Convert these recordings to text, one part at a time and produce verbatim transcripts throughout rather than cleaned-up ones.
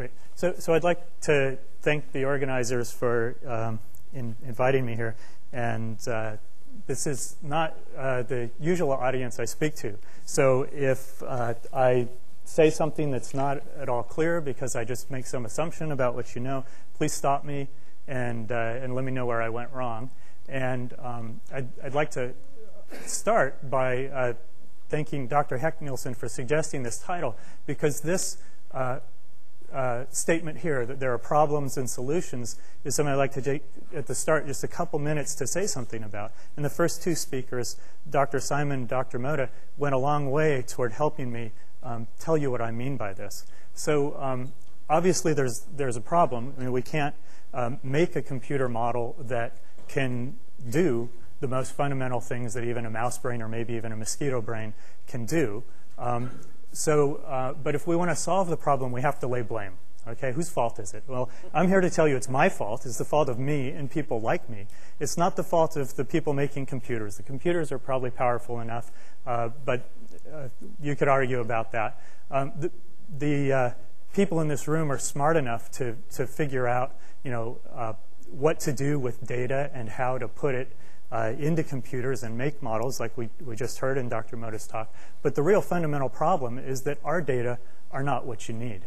Great. So, so I'd like to thank the organizers for um, in inviting me here. And uh, this is not uh, the usual audience I speak to. So if uh, I say something that's not at all clear because I just make some assumption about what you know, please stop me and, uh, and let me know where I went wrong. And um, I'd, I'd like to start by uh, thanking Doctor Hecht-Nielsen for suggesting this title, because this uh, uh, statement here, that there are problems and solutions, is something I'd like to take at the start just a couple minutes to say something about. And the first two speakers, Doctor Simon and Doctor Moda, went a long way toward helping me um, tell you what I mean by this. So um, obviously there's, there's a problem. I mean, we can't um, make a computer model that can do the most fundamental things that even a mouse brain or maybe even a mosquito brain can do. Um, so, uh, but if we want to solve the problem, we have to lay blame. Okay, whose fault is it? Well, I'm here to tell you it's my fault. It's the fault of me and people like me. It's not the fault of the people making computers. The computers are probably powerful enough, uh, but uh, you could argue about that. Um, the the uh, people in this room are smart enough to, to figure out, you know, uh, what to do with data and how to put it Uh, into computers and make models, like we, we just heard in Doctor Moda's talk. But the real fundamental problem is that our data are not what you need.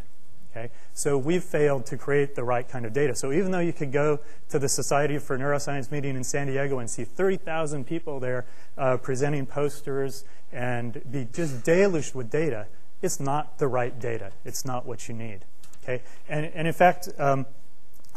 Okay? So we've failed to create the right kind of data. So even though you could go to the Society for Neuroscience meeting in San Diego and see thirty thousand people there uh, presenting posters and be just deluged with data, it's not the right data. It's not what you need. Okay? And, and in fact, um,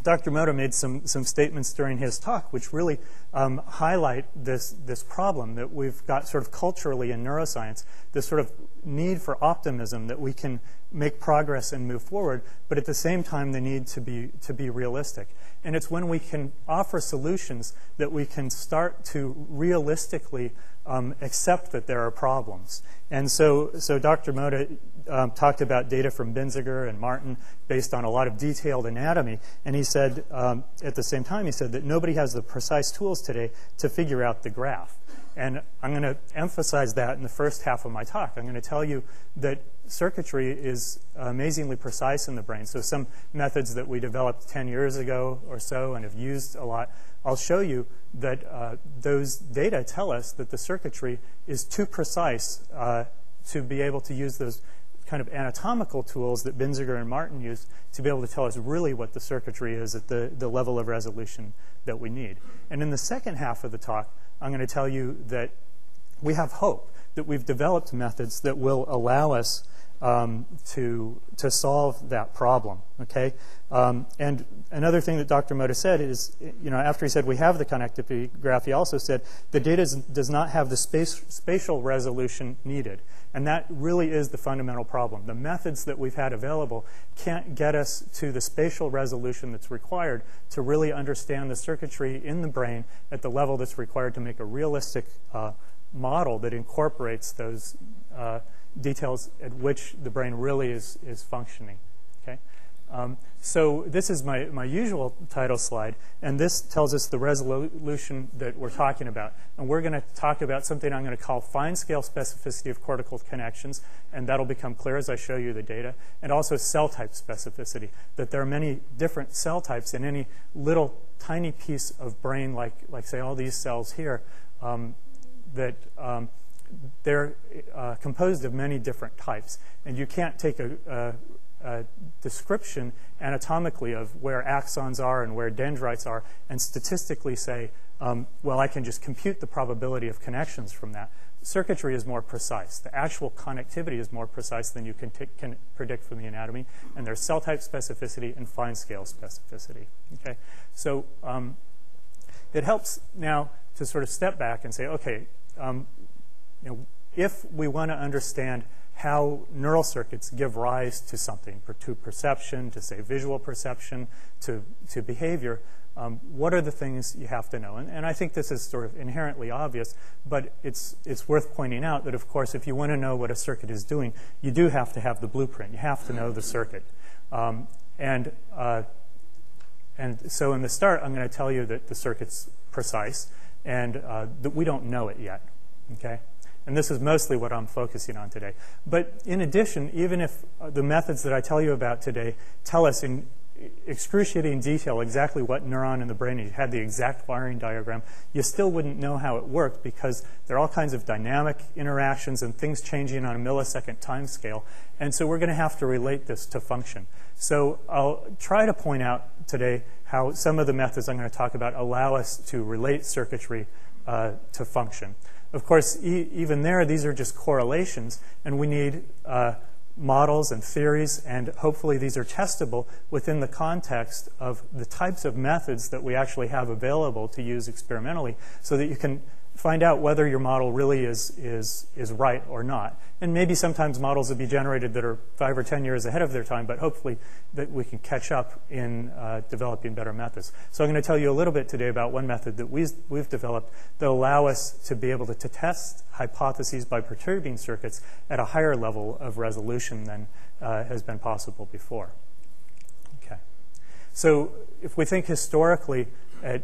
Doctor Moda made some, some statements during his talk which really um, highlight this, this problem that we've got sort of culturally in neuroscience, this sort of need for optimism that we can make progress and move forward, but at the same time the need to be, to be realistic. And it's when we can offer solutions that we can start to realistically um, accept that there are problems. And so, so Doctor Moda um, talked about data from Binzegger and Martin based on a lot of detailed anatomy. And he said, um, at the same time, he said that nobody has the precise tools today to figure out the graph. And I'm going to emphasize that in the first half of my talk. I'm going to tell you that circuitry is amazingly precise in the brain. So some methods that we developed ten years ago or so and have used a lot, I'll show you that uh, those data tell us that the circuitry is too precise uh, to be able to use those kind of anatomical tools that Binzegger and Martin used to be able to tell us really what the circuitry is at the, the level of resolution that we need. And in the second half of the talk, I'm going to tell you that we have hope, that we've developed methods that will allow us Um, to, to solve that problem, okay? Um, and another thing that Doctor Moda said is, you know, after he said we have the connectivity graph, he also said the data does not have the space, spatial resolution needed. And that really is the fundamental problem. The methods that we've had available can't get us to the spatial resolution that's required to really understand the circuitry in the brain at the level that's required to make a realistic uh, model that incorporates those uh, details at which the brain really is, is functioning, okay? Um, so this is my, my usual title slide, and this tells us the resolution that we're talking about. And we're gonna talk about something I'm gonna call fine scale specificity of cortical connections, and that'll become clear as I show you the data, and also cell type specificity, that there are many different cell types in any little tiny piece of brain, like, like say all these cells here, um, that, um, they're uh, composed of many different types, and you can't take a, a, a description anatomically of where axons are and where dendrites are and statistically say, um, well, I can just compute the probability of connections from that. Circuitry is more precise. The actual connectivity is more precise than you can, can predict from the anatomy, and there's cell type specificity and fine scale specificity. Okay, so um, it helps now to sort of step back and say, okay, um, you know, if we want to understand how neural circuits give rise to something, to perception, to say visual perception, to, to behavior, um, what are the things you have to know? And, and I think this is sort of inherently obvious, but it's, it's worth pointing out that, of course, if you want to know what a circuit is doing, you do have to have the blueprint. You have to know the circuit. Um, and, uh, and so in the start, I'm going to tell you that the circuit's precise and uh, that we don't know it yet. Okay? And this is mostly what I'm focusing on today. But in addition, even if the methods that I tell you about today tell us in excruciating detail exactly what neuron in the brain, you had the exact wiring diagram, you still wouldn't know how it worked because there are all kinds of dynamic interactions and things changing on a millisecond time scale. And so we're going to have to relate this to function. So I'll try to point out today how some of the methods I'm going to talk about allow us to relate circuitry uh, to function. Of course, e even there, these are just correlations, and we need uh, models and theories, and hopefully these are testable within the context of the types of methods that we actually have available to use experimentally so that you can find out whether your model really is, is, is right or not. And maybe sometimes models will be generated that are five or ten years ahead of their time, but hopefully that we can catch up in uh, developing better methods. So I'm going to tell you a little bit today about one method that we's, we've developed that allow us to be able to, to test hypotheses by perturbing circuits at a higher level of resolution than uh, has been possible before. Okay. So if we think historically at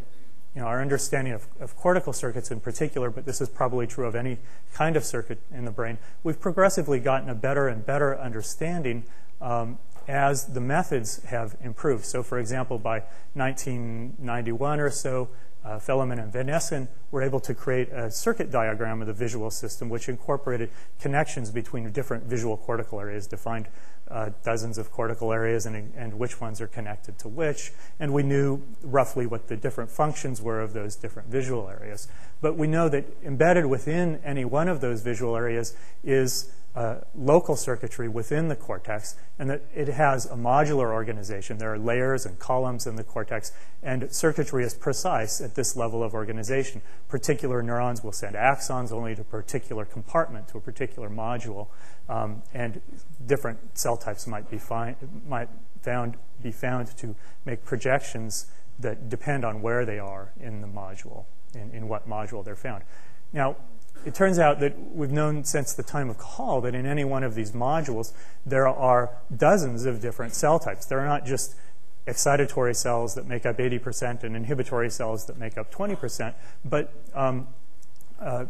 You know, our understanding of, of cortical circuits in particular, but this is probably true of any kind of circuit in the brain, we've progressively gotten a better and better understanding um, as the methods have improved. So for example, by nineteen ninety-one or so, uh, Felleman and Van Essen were able to create a circuit diagram of the visual system which incorporated connections between different visual cortical areas, defined Uh, dozens of cortical areas and, and which ones are connected to which. And we knew roughly what the different functions were of those different visual areas. But we know that embedded within any one of those visual areas is uh, local circuitry within the cortex, and that it has a modular organization. There are layers and columns in the cortex, and circuitry is precise at this level of organization. Particular neurons will send axons only to a particular compartment, to a particular module. Um, and different cell types might be find, might found be found to make projections that depend on where they are in the module, in, in what module they're found. Now, it turns out that we've known since the time of Cajal that in any one of these modules there are dozens of different cell types. There are not just excitatory cells that make up eighty percent and inhibitory cells that make up twenty percent, but um, uh,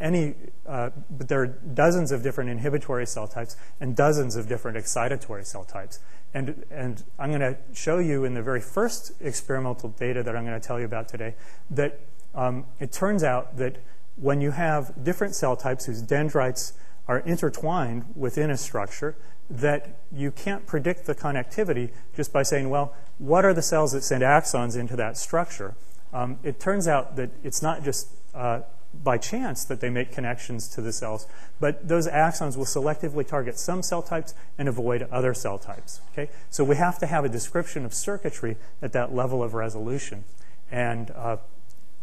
Any, uh, but there are dozens of different inhibitory cell types and dozens of different excitatory cell types. And, and I'm going to show you in the very first experimental data that I'm going to tell you about today that um, it turns out that when you have different cell types whose dendrites are intertwined within a structure, that you can't predict the connectivity just by saying, well, what are the cells that send axons into that structure? Um, it turns out that it's not just uh, by chance that they make connections to the cells, but those axons will selectively target some cell types and avoid other cell types. Okay? So we have to have a description of circuitry at that level of resolution, and uh,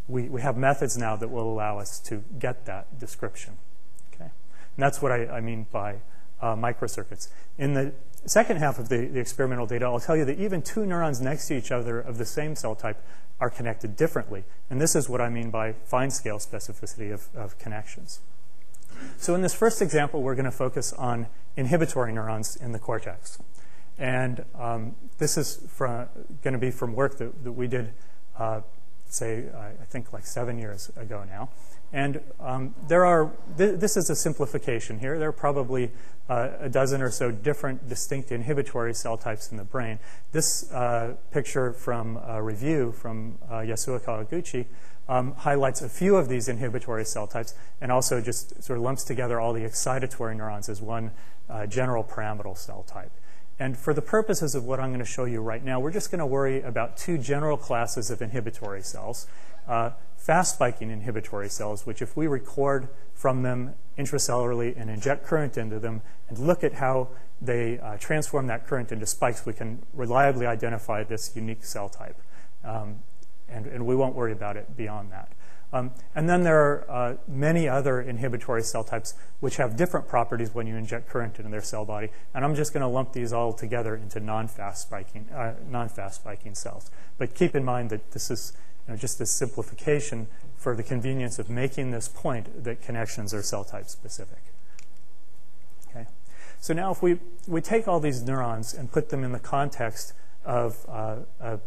we, we have methods now that will allow us to get that description. Okay? And that's what I, I mean by uh, microcircuits. In the second half of the, the experimental data, I'll tell you that even two neurons next to each other of the same cell type are connected differently. And this is what I mean by fine scale specificity of, of connections. So in this first example, we're going to focus on inhibitory neurons in the cortex. And um, this is from, going to be from work that, that we did, uh, say, I think like seven years ago now. And um, there are, th this is a simplification here. There are probably uh, a dozen or so different distinct inhibitory cell types in the brain. This uh, picture from a review from uh, Yasuo Kawaguchi um, highlights a few of these inhibitory cell types and also just sort of lumps together all the excitatory neurons as one uh, general pyramidal cell type. And for the purposes of what I'm going to show you right now, we're just going to worry about two general classes of inhibitory cells. Uh, fast-spiking inhibitory cells, which if we record from them intracellularly and inject current into them and look at how they uh, transform that current into spikes, we can reliably identify this unique cell type. Um, and, and we won't worry about it beyond that. Um, and then there are uh, many other inhibitory cell types which have different properties when you inject current into their cell body. And I'm just going to lump these all together into non-fast spiking, uh, non-fast spiking cells. But keep in mind that this is You know, just this simplification for the convenience of making this point that connections are cell type specific. Okay? So now if we, we take all these neurons and put them in the context of uh, a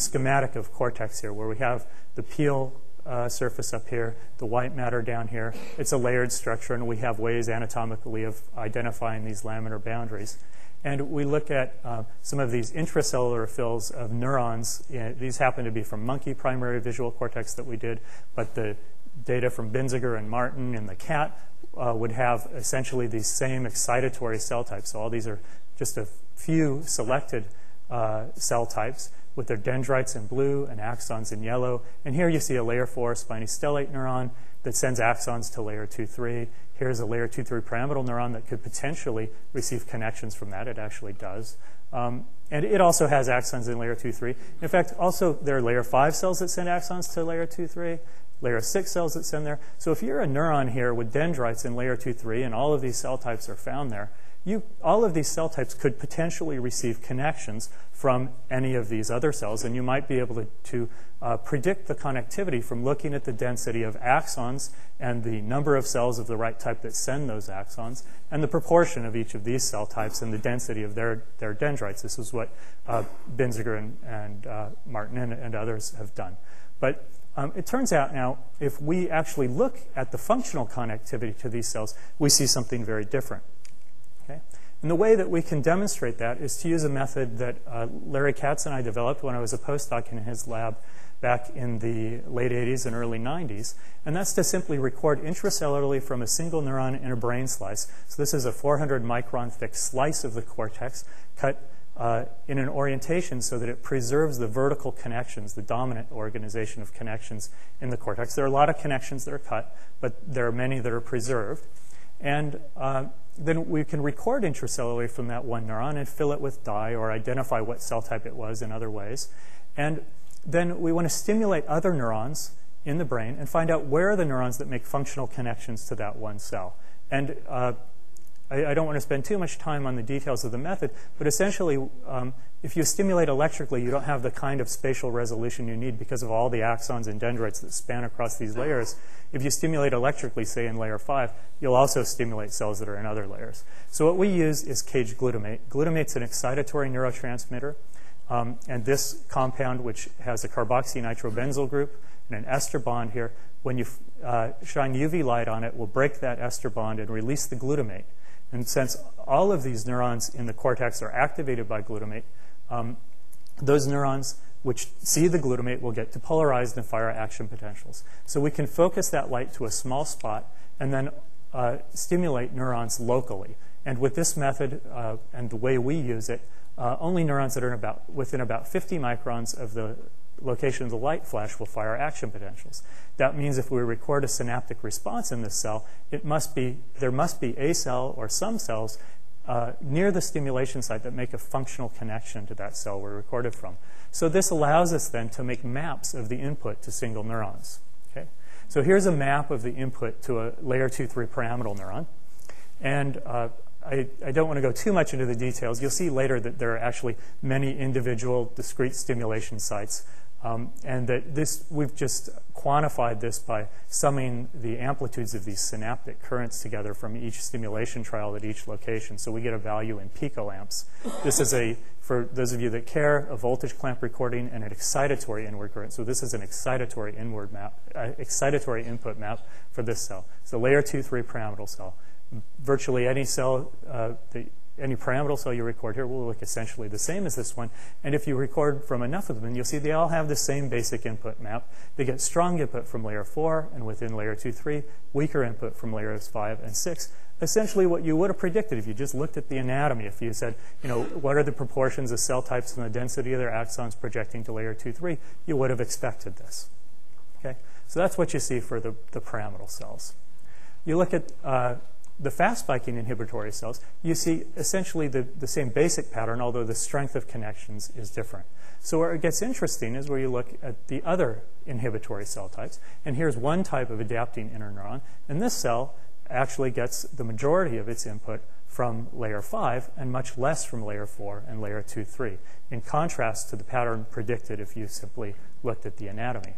schematic of cortex here, where we have the peel uh, surface up here, the white matter down here. It's a layered structure, and we have ways anatomically of identifying these laminar boundaries. And we look at uh, some of these intracellular fills of neurons. These happen to be from monkey primary visual cortex that we did, but the data from Binzegger and Martin and the cat uh, would have essentially these same excitatory cell types. So all these are just a few selected uh, cell types with their dendrites in blue and axons in yellow. And here you see a layer four spiny stellate neuron that sends axons to layer two three. Here's a layer two three pyramidal neuron that could potentially receive connections from that. It actually does. Um, and it also has axons in layer two three. In fact, also there are layer five cells that send axons to layer two three, layer six cells that send there. So if you're a neuron here with dendrites in layer two three, and all of these cell types are found there, you, all of these cell types could potentially receive connections from any of these other cells, and you might be able to, to uh, predict the connectivity from looking at the density of axons and the number of cells of the right type that send those axons, and the proportion of each of these cell types and the density of their, their dendrites. This is what uh, Binzegger and, and uh, Martin and, and others have done. But Um, it turns out now, if we actually look at the functional connectivity to these cells, we see something very different. Okay? And the way that we can demonstrate that is to use a method that uh, Larry Katz and I developed when I was a postdoc in his lab back in the late eighties and early nineties. And that's to simply record intracellularly from a single neuron in a brain slice. So this is a four hundred micron thick slice of the cortex cut Uh, in an orientation so that it preserves the vertical connections, the dominant organization of connections in the cortex. There are a lot of connections that are cut, but there are many that are preserved. And uh, then we can record intracellularly from that one neuron and fill it with dye or identify what cell type it was in other ways. And then we want to stimulate other neurons in the brain and find out where are the neurons that make functional connections to that one cell. And uh, I don't want to spend too much time on the details of the method, but essentially, um, if you stimulate electrically, you don't have the kind of spatial resolution you need because of all the axons and dendrites that span across these layers. If you stimulate electrically, say in layer five, you'll also stimulate cells that are in other layers. So what we use is caged glutamate. Glutamate's an excitatory neurotransmitter, um, and this compound, which has a carboxy nitrobenzyl group and an ester bond here, when you uh, shine U V light on it, will break that ester bond and release the glutamate. And since all of these neurons in the cortex are activated by glutamate, um, those neurons which see the glutamate will get depolarized and fire action potentials. So we can focus that light to a small spot and then uh, stimulate neurons locally. And with this method uh, and the way we use it, uh, only neurons that are in about, within about fifty microns of the location of the light flash will fire action potentials. That means if we record a synaptic response in this cell, it must be, there must be a cell or some cells uh, near the stimulation site that make a functional connection to that cell we're recorded from. So this allows us then to make maps of the input to single neurons. Okay? So here's a map of the input to a layer two three pyramidal neuron. And uh, I, I don't want to go too much into the details. You'll see later that there are actually many individual discrete stimulation sites. Um, and that this, we've just quantified this by summing the amplitudes of these synaptic currents together from each stimulation trial at each location. So we get a value in picoamps. This is a, for those of you that care, a voltage clamp recording and an excitatory inward current. So this is an excitatory inward map, uh, excitatory input map for this cell. So layer two three pyramidal cell. Virtually any cell, uh, the, any pyramidal cell you record here will look essentially the same as this one. And if you record from enough of them, you'll see they all have the same basic input map. They get strong input from layer four, and within layer two three, weaker input from layers five and six. Essentially what you would have predicted if you just looked at the anatomy, if you said, you know, what are the proportions of cell types and the density of their axons projecting to layer two three, you would have expected this. Okay? So that's what you see for the, the pyramidal cells. You look at uh, the fast-spiking inhibitory cells, you see essentially the, the same basic pattern, although the strength of connections is different. So where it gets interesting is where you look at the other inhibitory cell types. And here's one type of adapting interneuron. And this cell actually gets the majority of its input from layer five and much less from layer four and layer two three, in contrast to the pattern predicted if you simply looked at the anatomy.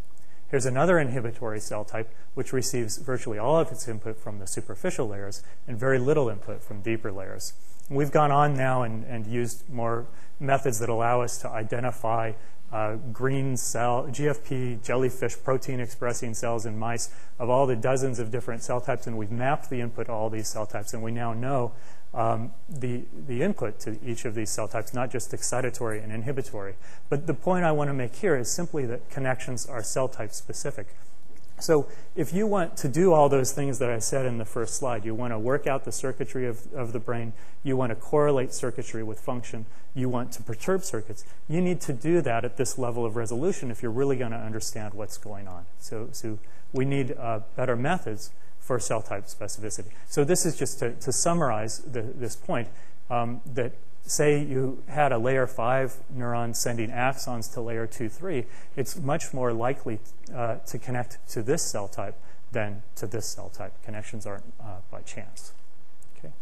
Here's another inhibitory cell type, which receives virtually all of its input from the superficial layers and very little input from deeper layers. We've gone on now and, and used more methods that allow us to identify uh, green cell, G F P, jellyfish protein expressing cells in mice of all the dozens of different cell types, and we've mapped the input to all these cell types, and we now know um, the, the input to each of these cell types, not just excitatory and inhibitory. But the point I want to make here is simply that connections are cell type specific. So if you want to do all those things that I said in the first slide, you want to work out the circuitry of, of the brain, you want to correlate circuitry with function, you want to perturb circuits, you need to do that at this level of resolution if you're really going to understand what's going on. So, so we need uh, better methods for cell type specificity. So this is just to, to summarize the, this point, um, that say you had a layer five neuron sending axons to layer two, three, it's much more likely uh, to connect to this cell type than to this cell type. Connections aren't uh, by chance. Okay.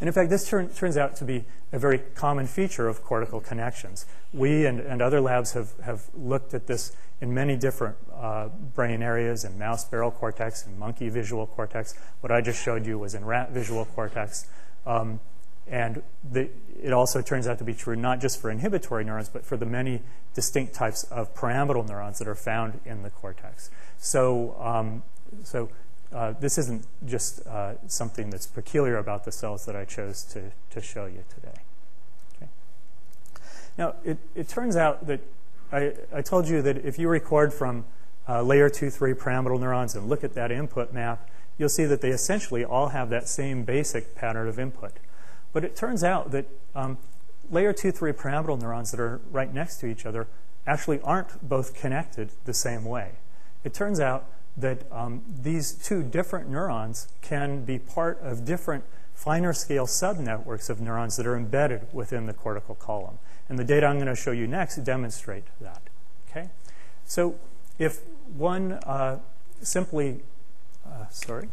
And in fact, this turn, turns out to be a very common feature of cortical connections. We and, and other labs have, have looked at this in many different uh, brain areas, in mouse barrel cortex, in monkey visual cortex. What I just showed you was in rat visual cortex. Um, And the, it also turns out to be true not just for inhibitory neurons, but for the many distinct types of pyramidal neurons that are found in the cortex. So, um, so uh, this isn't just uh, something that's peculiar about the cells that I chose to, to show you today. Okay. Now, it, it turns out that I, I told you that if you record from uh, layer two, three pyramidal neurons and look at that input map, you'll see that they essentially all have that same basic pattern of input. But it turns out that um, layer two, three pyramidal neurons that are right next to each other actually aren't both connected the same way. It turns out that um, these two different neurons can be part of different finer scale subnetworks of neurons that are embedded within the cortical column. And the data I'm going to show you next demonstrate that. Okay? So if one uh, simply, uh, sorry.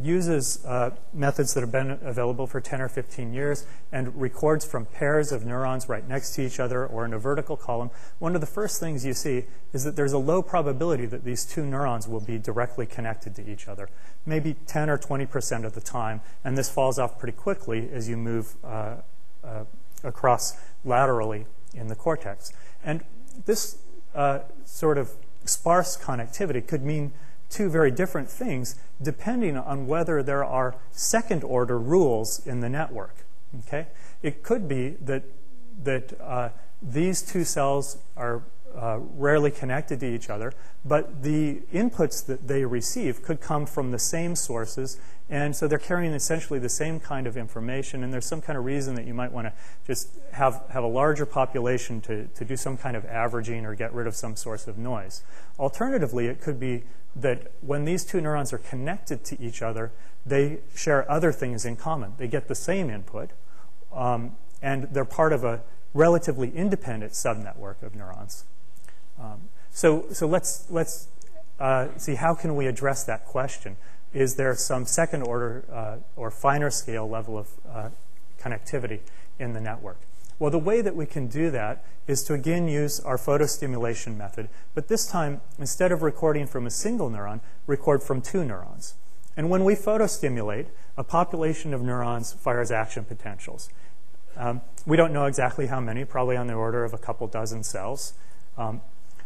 uses uh, methods that have been available for ten or fifteen years and records from pairs of neurons right next to each other or in a vertical column, one of the first things you see is that there's a low probability that these two neurons will be directly connected to each other, maybe ten or twenty percent of the time, and this falls off pretty quickly as you move uh, uh, across laterally in the cortex. And this uh, sort of sparse connectivity could mean two very different things depending on whether there are second-order rules in the network. Okay? It could be that, that uh, these two cells are uh, rarely connected to each other, but the inputs that they receive could come from the same sources, and so they're carrying essentially the same kind of information, and there's some kind of reason that you might want to just have, have a larger population to, to do some kind of averaging or get rid of some source of noise. Alternatively, it could be that when these two neurons are connected to each other, they share other things in common. They get the same input, um, and they're part of a relatively independent subnetwork of neurons. Um, so, so let's, let's uh, see, how can we address that question? Is there some second order uh, or finer scale level of uh, connectivity in the network? Well, the way that we can do that is to again use our photostimulation method, but this time, instead of recording from a single neuron, record from two neurons. And when we photostimulate, a population of neurons fires action potentials. Um, we don't know exactly how many, probably on the order of a couple dozen cells. Um,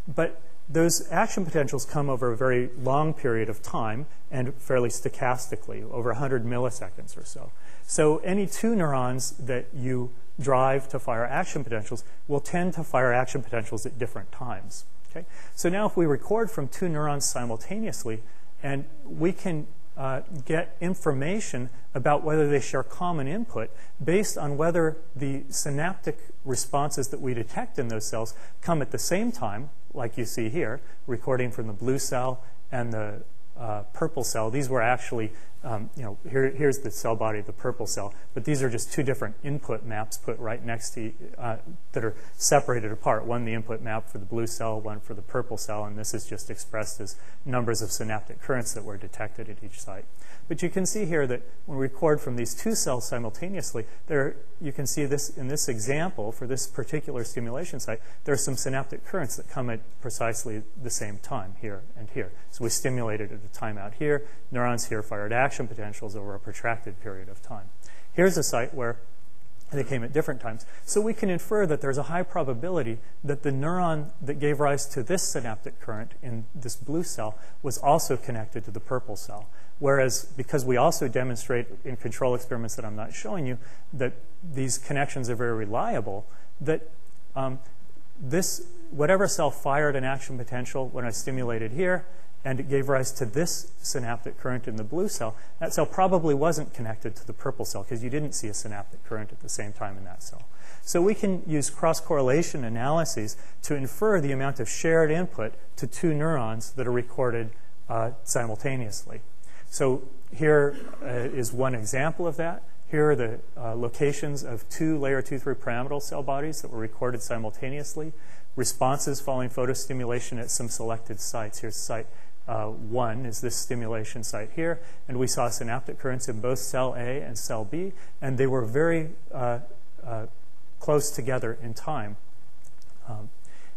but those action potentials come over a very long period of time and fairly stochastically, over one hundred milliseconds or so. So any two neurons that you drive to fire action potentials will tend to fire action potentials at different times. Okay? So now if we record from two neurons simultaneously, and we can uh, get information about whether they share common input based on whether the synaptic responses that we detect in those cells come at the same time, like you see here, recording from the blue cell and the uh, purple cell. These were actually um, you know, here, here's the cell body, the purple cell, but these are just two different input maps put right next to, uh, that are separated apart. One, the input map for the blue cell, one for the purple cell, and this is just expressed as numbers of synaptic currents that were detected at each site. But you can see here that when we record from these two cells simultaneously, there, you can see this in this example for this particular stimulation site, there are some synaptic currents that come at precisely the same time here and here. So we stimulated at a time out here, neurons here fired action potentials over a protracted period of time. Here's a site where they came at different times. So we can infer that there's a high probability that the neuron that gave rise to this synaptic current in this blue cell was also connected to the purple cell. Whereas, because we also demonstrate in control experiments that I'm not showing you, that these connections are very reliable, that um, this, whatever cell fired an action potential when I stimulated here, and it gave rise to this synaptic current in the blue cell, that cell probably wasn't connected to the purple cell because you didn't see a synaptic current at the same time in that cell. So we can use cross-correlation analyses to infer the amount of shared input to two neurons that are recorded uh, simultaneously. So here uh, is one example of that. Here are the uh, locations of two layer two three pyramidal cell bodies that were recorded simultaneously. Responses following photostimulation at some selected sites. Here's site uh, one is this stimulation site here. And we saw synaptic currents in both cell A and cell B. And they were very uh, uh, close together in time. Um,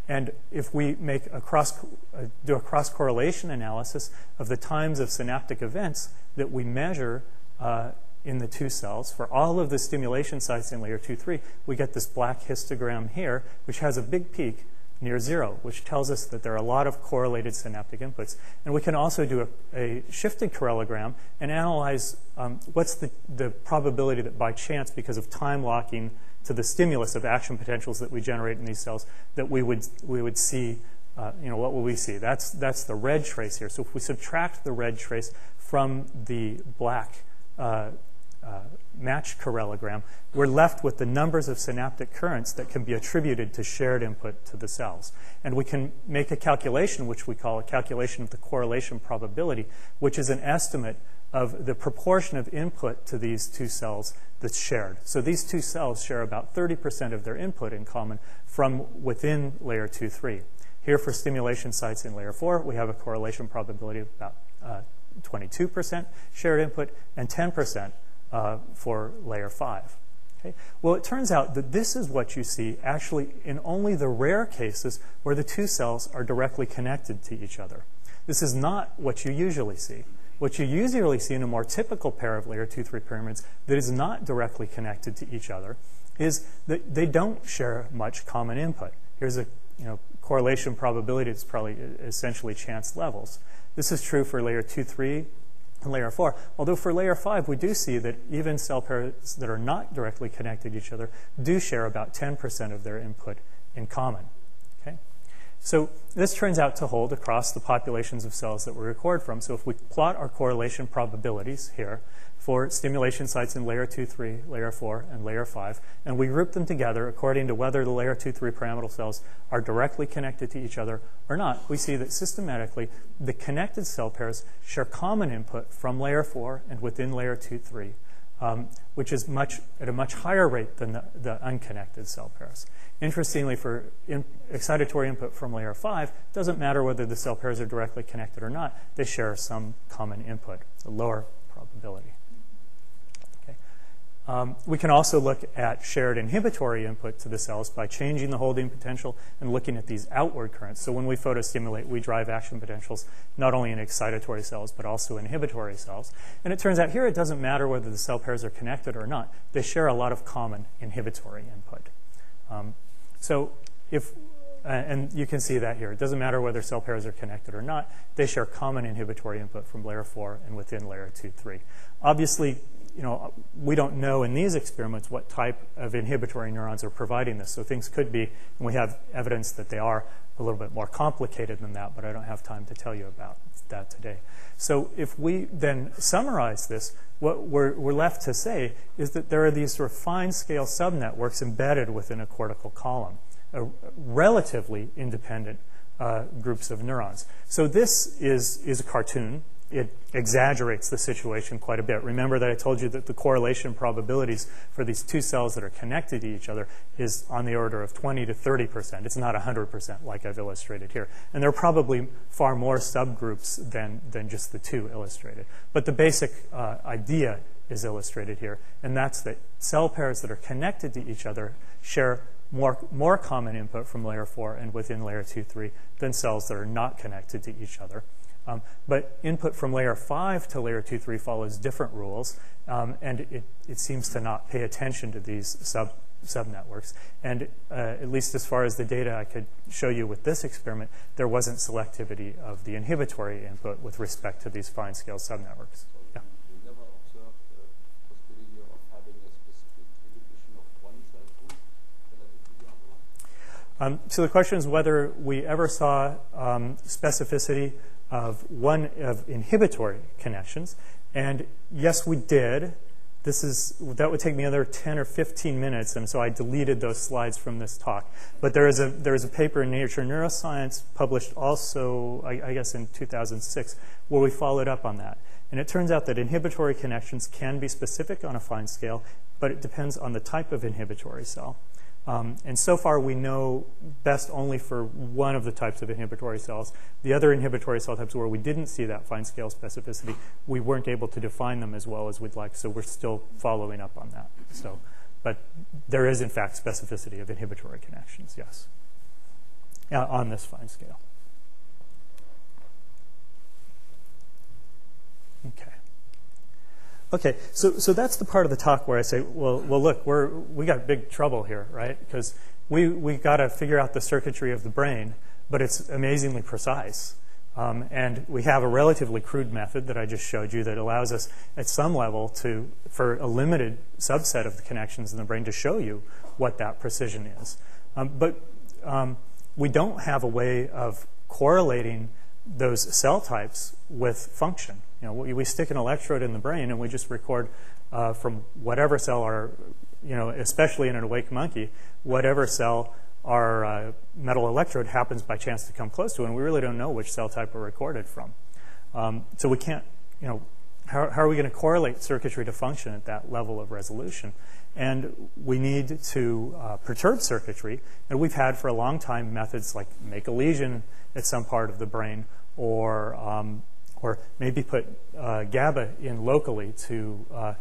And if we make a cross, uh, do a cross-correlation analysis of the times of synaptic events that we measure uh, in the two cells, for all of the stimulation sites in layer two three, we get this black histogram here, which has a big peak near zero, which tells us that there are a lot of correlated synaptic inputs. And we can also do a, a shifted correlogram and analyze um, what's the, the probability that by chance, because of time locking, to the stimulus of action potentials that we generate in these cells, that we would we would see, uh, you know, what will we see? That's that's the red trace here. So if we subtract the red trace from the black uh, uh, match correlogram, we're left with the numbers of synaptic currents that can be attributed to shared input to the cells, and we can make a calculation, which we call a calculation of the correlation probability, which is an estimate of the proportion of input to these two cells that's shared. So these two cells share about thirty percent of their input in common from within layer two three. Here for stimulation sites in layer four, we have a correlation probability of about uh, twenty-two percent shared input and ten percent uh, for layer five. Okay? Well, it turns out that this is what you see actually in only the rare cases where the two cells are directly connected to each other. This is not what you usually see. What you usually see in a more typical pair of layer two three pyramids that is not directly connected to each other is that they don't share much common input. Here's a you know, correlation probability that's probably essentially chance levels. This is true for layer two three and layer four, although for layer five, we do see that even cell pairs that are not directly connected to each other do share about ten percent of their input in common. So this turns out to hold across the populations of cells that we record from. So if we plot our correlation probabilities here for stimulation sites in layer two three, layer four, and layer five, and we group them together according to whether the layer two three pyramidal cells are directly connected to each other or not, we see that systematically the connected cell pairs share common input from layer four and within layer two three, um, which is much, at a much higher rate than the, the unconnected cell pairs. Interestingly, for in excitatory input from layer five, it doesn't matter whether the cell pairs are directly connected or not. They share some common input, a lower probability. Okay. Um, we can also look at shared inhibitory input to the cells by changing the holding potential and looking at these outward currents. So when we photostimulate, we drive action potentials not only in excitatory cells, but also inhibitory cells. And it turns out here it doesn't matter whether the cell pairs are connected or not. They share a lot of common inhibitory input. Um, So if, uh, and you can see that here. It doesn't matter whether cell pairs are connected or not. They share common inhibitory input from layer four and within layer two three. Obviously, you know, we don't know in these experiments what type of inhibitory neurons are providing this. So things could be, and we have evidence that they are a little bit more complicated than that, but I don't have time to tell you about that today. So if we then summarize this, what we're, we're left to say is that there are these sort of fine-scale subnetworks embedded within a cortical column, uh, relatively independent uh, groups of neurons. So this is, is a cartoon it exaggerates the situation quite a bit. Remember that I told you that the correlation probabilities for these two cells that are connected to each other is on the order of twenty to thirty percent. It's not one hundred percent like I've illustrated here. And there are probably far more subgroups than, than just the two illustrated. But the basic uh, idea is illustrated here, and that's that cell pairs that are connected to each other share more, more common input from layer four and within layer two, three than cells that are not connected to each other. Um, but input from layer five to layer two, three follows different rules, um, and it, it seems to not pay attention to these sub, subnetworks. And uh, at least as far as the data I could show you with this experiment, there wasn't selectivity of the inhibitory input with respect to these fine scale subnetworks. Yeah. You never observed the possibility of having a specific inhibition of one cell group related to the other one? Um, so the question is whether we ever saw um, specificity of one of inhibitory connections, and yes, we did. This is, that would take me another ten or fifteen minutes, and so I deleted those slides from this talk. But there is a, there is a paper in Nature Neuroscience published also, I, I guess, in two thousand six, where we followed up on that. And it turns out that inhibitory connections can be specific on a fine scale, but it depends on the type of inhibitory cell. Um, and so far, we know best only for one of the types of inhibitory cells. The other inhibitory cell types where we didn't see that fine scale specificity, we weren't able to define them as well as we'd like, so we're still following up on that. So, but there is, in fact, specificity of inhibitory connections, yes, uh, on this fine scale. Okay. Okay, so, so that's the part of the talk where I say, well, well look, we're, we got big trouble here, right? Because we, we got to figure out the circuitry of the brain, but it's amazingly precise. Um, and we have a relatively crude method that I just showed you that allows us at some level to, for a limited subset of the connections in the brain, to show you what that precision is. Um, but um, we don't have a way of correlating those cell types with function. You know, we stick an electrode in the brain and we just record uh, from whatever cell our, you know, especially in an awake monkey, whatever cell our uh, metal electrode happens by chance to come close to, and we really don't know which cell type we're recorded from. Um, so we can't, you know, how, how are we going to correlate circuitry to function at that level of resolution? And we need to uh, perturb circuitry, and we've had for a long time methods like make a lesion at some part of the brain, or um, or maybe put uh, GABA in locally to uh,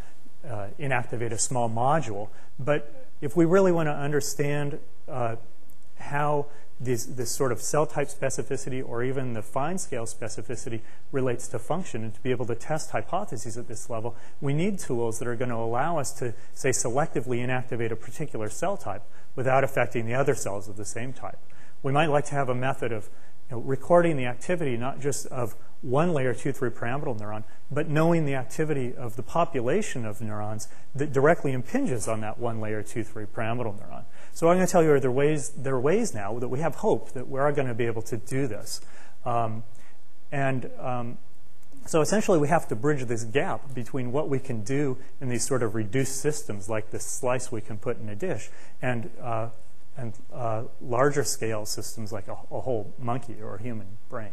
uh, inactivate a small module. But if we really want to understand uh, how this, this sort of cell type specificity or even the fine scale specificity relates to function, and to be able to test hypotheses at this level, we need tools that are going to allow us to, say, selectively inactivate a particular cell type without affecting the other cells of the same type. We might like to have a method of, you know, recording the activity not just of one layer two, three pyramidal neuron, but knowing the activity of the population of neurons that directly impinges on that one layer two, three pyramidal neuron. So I'm going to tell you are there ways, there are ways now that we have hope that we are going to be able to do this. Um, and um, so essentially we have to bridge this gap between what we can do in these sort of reduced systems like this slice we can put in a dish and, uh, and uh, larger scale systems like a, a whole monkey or a human brain.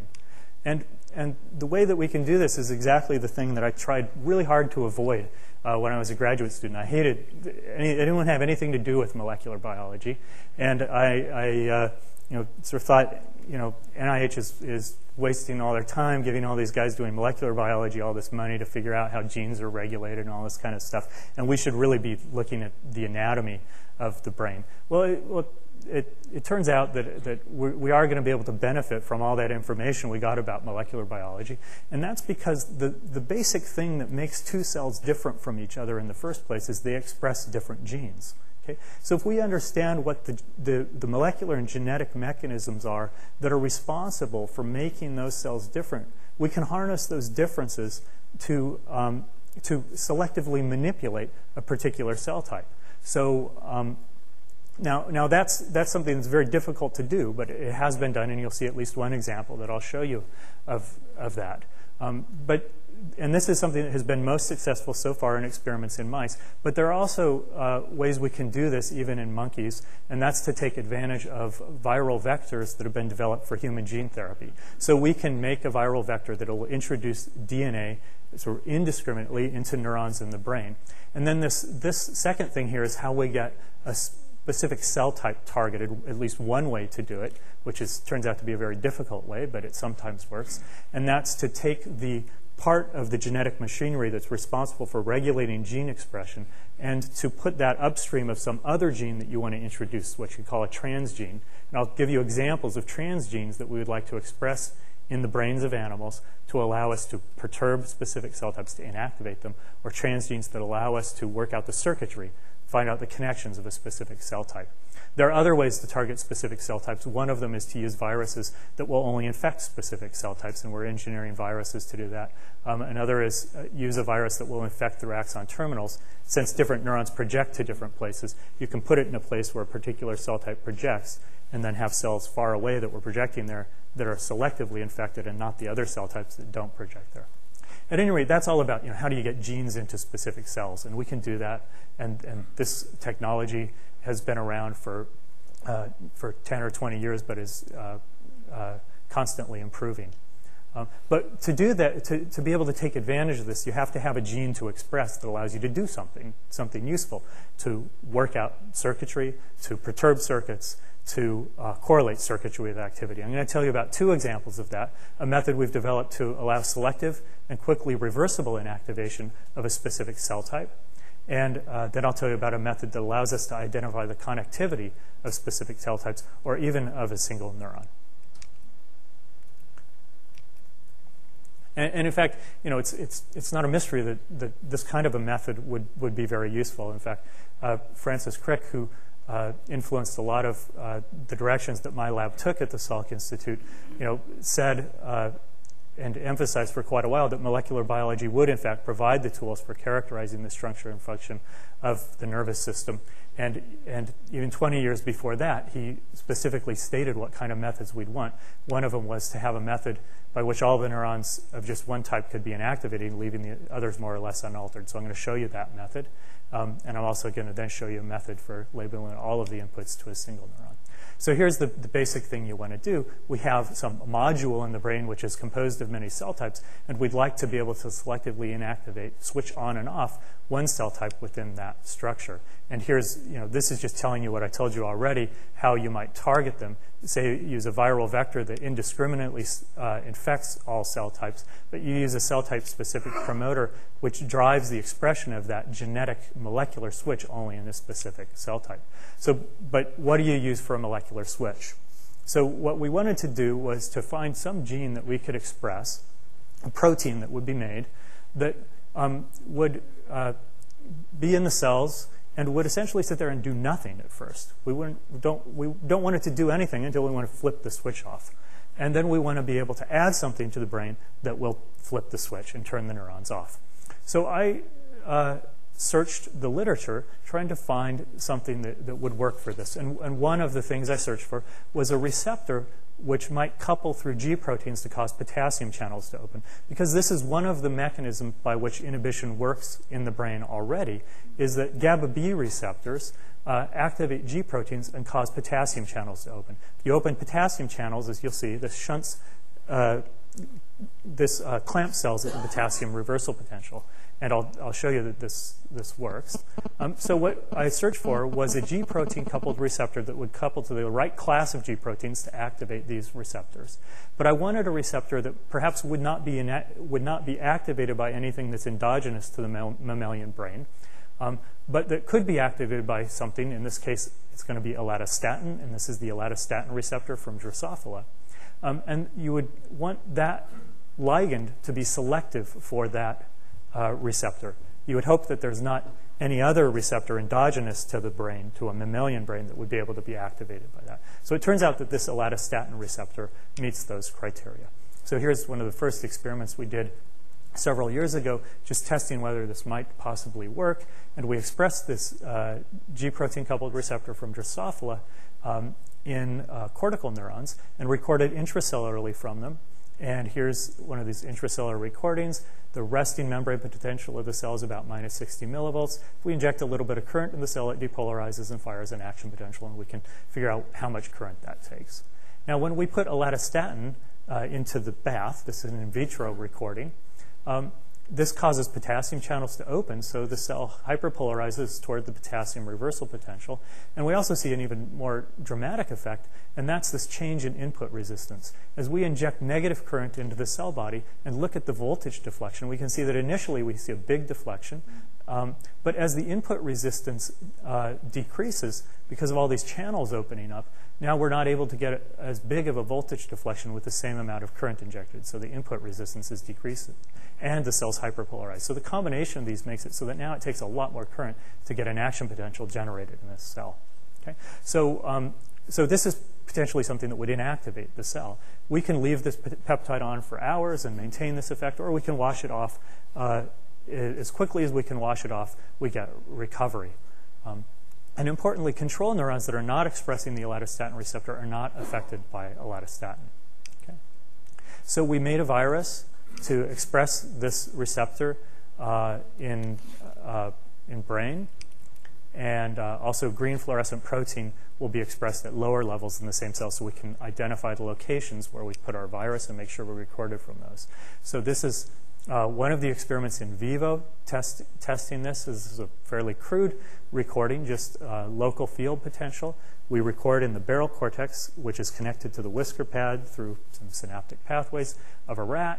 And, and the way that we can do this is exactly the thing that I tried really hard to avoid uh, when I was a graduate student. I hated any, anyone have anything to do with molecular biology, and I, I uh, you know, sort of thought, you know, N I H is, is wasting all their time giving all these guys doing molecular biology all this money to figure out how genes are regulated and all this kind of stuff, and we should really be looking at the anatomy of the brain. Well, it, well It, it turns out that, that we are going to be able to benefit from all that information we got about molecular biology. And that's because the, the basic thing that makes two cells different from each other in the first place is they express different genes. Okay? So if we understand what the, the, the molecular and genetic mechanisms are that are responsible for making those cells different, we can harness those differences to, um, to selectively manipulate a particular cell type. So um, Now, now that's, that's something that's very difficult to do, but it has been done, and you'll see at least one example that I'll show you of, of that. Um, but and this is something that has been most successful so far in experiments in mice, but there are also uh, ways we can do this even in monkeys, and that's to take advantage of viral vectors that have been developed for human gene therapy. So we can make a viral vector that will introduce D N A sort of indiscriminately into neurons in the brain. And then this, this second thing here is how we get a specific cell type targeted, at least one way to do it, which is, turns out to be a very difficult way, but it sometimes works, and that's to take the part of the genetic machinery that's responsible for regulating gene expression and to put that upstream of some other gene that you want to introduce, what you call a transgene. And I'll give you examples of transgenes that we would like to express in the brains of animals to allow us to perturb specific cell types, to inactivate them, or transgenes that allow us to work out the circuitry, find out the connections of a specific cell type. There are other ways to target specific cell types. One of them is to use viruses that will only infect specific cell types, and we're engineering viruses to do that. Um, another is uh, use a virus that will infect the axon terminals. Since different neurons project to different places, you can put it in a place where a particular cell type projects and then have cells far away that we're projecting there that are selectively infected and not the other cell types that don't project there. At any rate, that's all about, you know, how do you get genes into specific cells, and we can do that, and, and this technology has been around for, uh, for ten or twenty years, but is uh, uh, constantly improving. Um, but to do that, to, to be able to take advantage of this, you have to have a gene to express that allows you to do something, something useful, to work out circuitry, to perturb circuits, to uh, correlate circuitry with activity. I'm going to tell you about two examples of that, a method we've developed to allow selective and quickly reversible inactivation of a specific cell type. And uh, then I'll tell you about a method that allows us to identify the connectivity of specific cell types or even of a single neuron. And, and in fact, you know, it's, it's, it's not a mystery that, that this kind of a method would, would be very useful. In fact, uh, Francis Crick, who Uh, influenced a lot of uh, the directions that my lab took at the Salk Institute, you know, said uh, and emphasized for quite a while that molecular biology would, in fact, provide the tools for characterizing the structure and function of the nervous system. And, and even twenty years before that, he specifically stated what kind of methods we'd want. One of them was to have a method by which all the neurons of just one type could be inactivated, leaving the others more or less unaltered. So I'm going to show you that method. Um, and I'm also going to then show you a method for labeling all of the inputs to a single neuron. So here's the, the basic thing you want to do. We have some module in the brain which is composed of many cell types, and we'd like to be able to selectively inactivate, switch on and off one cell type within that structure. And here's, you know, this is just telling you what I told you already, how you might target them. Say you use a viral vector that indiscriminately uh, infects all cell types, but you use a cell type specific promoter which drives the expression of that genetic molecular switch only in this specific cell type. So, but what do you use for a molecular switch? So what we wanted to do was to find some gene that we could express, a protein that would be made, that um, would uh, be in the cells and would essentially sit there and do nothing at first. We, wouldn't, don't, we don't want it to do anything until we want to flip the switch off. And then we want to be able to add something to the brain that will flip the switch and turn the neurons off. So I uh, searched the literature trying to find something that, that would work for this. And, and one of the things I searched for was a receptor which might couple through G proteins to cause potassium channels to open. Because this is one of the mechanisms by which inhibition works in the brain already, is that GABA B receptors uh, activate G proteins and cause potassium channels to open. If you open potassium channels, as you'll see, this shunts, uh, this uh, clamps cells at the potassium reversal potential. And I'll, I'll show you that this, this works. Um, so what I searched for was a G protein coupled receptor that would couple to the right class of G proteins to activate these receptors. But I wanted a receptor that perhaps would not be, would not be activated by anything that's endogenous to the mammalian brain, um, but that could be activated by something. In this case, it's going to be allatostatin, and this is the allatostatin receptor from Drosophila. Um, and you would want that ligand to be selective for that Uh, receptor. You would hope that there's not any other receptor endogenous to the brain, to a mammalian brain, that would be able to be activated by that. So it turns out that this allatostatin receptor meets those criteria. So here's one of the first experiments we did several years ago, just testing whether this might possibly work. And we expressed this uh, G protein coupled receptor from Drosophila um, in uh, cortical neurons and recorded intracellularly from them. And here's one of these intracellular recordings. The resting membrane potential of the cell is about minus sixty millivolts. If we inject a little bit of current in the cell, it depolarizes and fires an action potential, and we can figure out how much current that takes. Now, when we put allatostatin uh, into the bath, this is an in vitro recording, um, this causes potassium channels to open, so the cell hyperpolarizes toward the potassium reversal potential. And we also see an even more dramatic effect, and that's this change in input resistance. As we inject negative current into the cell body and look at the voltage deflection, we can see that initially we see a big deflection. Um, but as the input resistance uh, decreases because of all these channels opening up, now we're not able to get as big of a voltage deflection with the same amount of current injected. So the input resistance is decreasing, and the cell's hyperpolarized. So the combination of these makes it so that now it takes a lot more current to get an action potential generated in this cell. Okay? So, um, so this is potentially something that would inactivate the cell. We can leave this peptide on for hours and maintain this effect, or we can wash it off. Uh, as quickly as we can wash it off, we get recovery. Um, And importantly, control neurons that are not expressing the allatostatin receptor are not affected by allatostatin. Okay. So we made a virus to express this receptor uh, in, uh, in brain. And uh, also green fluorescent protein will be expressed at lower levels in the same cell, so we can identify the locations where we put our virus and make sure we're recorded from those. So this is Uh, one of the experiments in vivo test, testing this. This is a fairly crude recording, just uh, local field potential. We record in the barrel cortex, which is connected to the whisker pad through some synaptic pathways of a rat.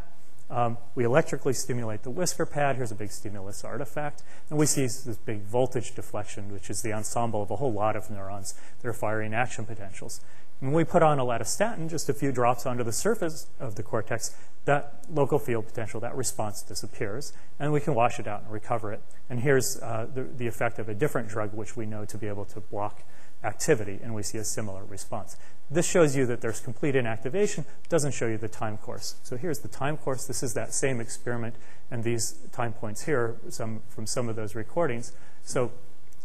Um, we electrically stimulate the whisker pad. Here's a big stimulus artifact. And we see this big voltage deflection, which is the ensemble of a whole lot of neurons that are firing action potentials. When we put on allatostatin, just a few drops onto the surface of the cortex, that local field potential, that response disappears, and we can wash it out and recover it. And here's uh, the, the effect of a different drug, which we know to be able to block activity, and we see a similar response. This shows you that there's complete inactivation. It doesn't show you the time course. So here's the time course. This is that same experiment, and these time points here some, from some of those recordings. So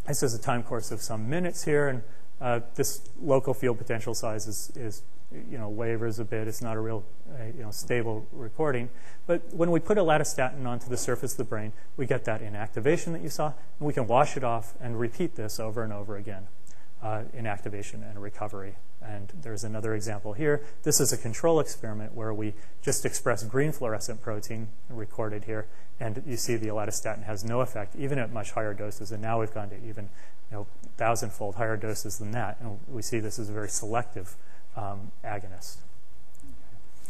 this is a time course of some minutes here, and Uh, this local field potential size is, is, you know, wavers a bit. It's not a real, uh, you know, stable recording. But when we put allatostatin onto the surface of the brain, we get that inactivation that you saw, and we can wash it off and repeat this over and over again, uh, inactivation and recovery. And there's another example here. This is a control experiment where we just express green fluorescent protein recorded here, and you see the allatostatin has no effect, even at much higher doses. And now we've gone to even you know, thousand-fold higher doses than that, and we see this is a very selective um, agonist.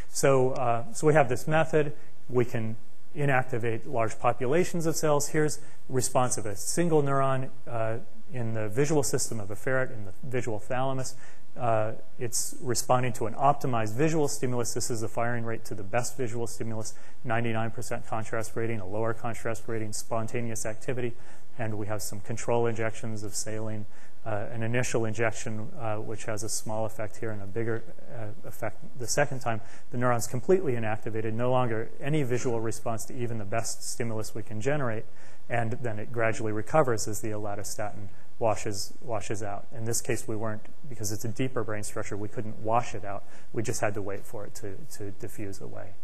So, uh, so we have this method. We can inactivate large populations of cells. Here's the response of a single neuron uh, in the visual system of a ferret in the visual thalamus. Uh, it's responding to an optimized visual stimulus. This is the firing rate to the best visual stimulus, ninety-nine percent contrast rating, a lower contrast rating, spontaneous activity. And we have some control injections of saline, uh, an initial injection, uh, which has a small effect here and a bigger uh, effect the second time. The neuron's completely inactivated, no longer any visual response to even the best stimulus we can generate. And then it gradually recovers as the allatostatin washes, washes out. In this case, we weren't, because it's a deeper brain structure, we couldn't wash it out. We just had to wait for it to, to diffuse away.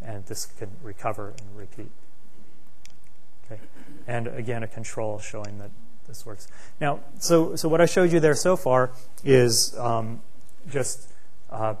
And this can recover and repeat. Okay. And again, a control showing that this works. Now, so, so what I showed you there so far is um, just uh,